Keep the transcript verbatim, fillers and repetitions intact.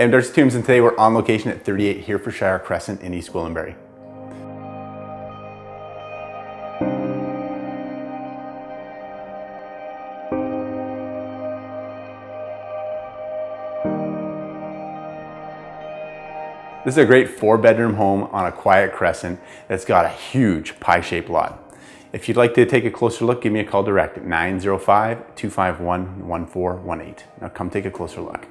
I'm Darcy Toombs, and today we're on location at thirty-eight Herefordshire Crescent in East Gwillimbury. This is a great four bedroom home on a quiet crescent that's got a huge pie-shaped lot. If you'd like to take a closer look, give me a call direct at nine zero five, two five one, one four one eight. Now come take a closer look.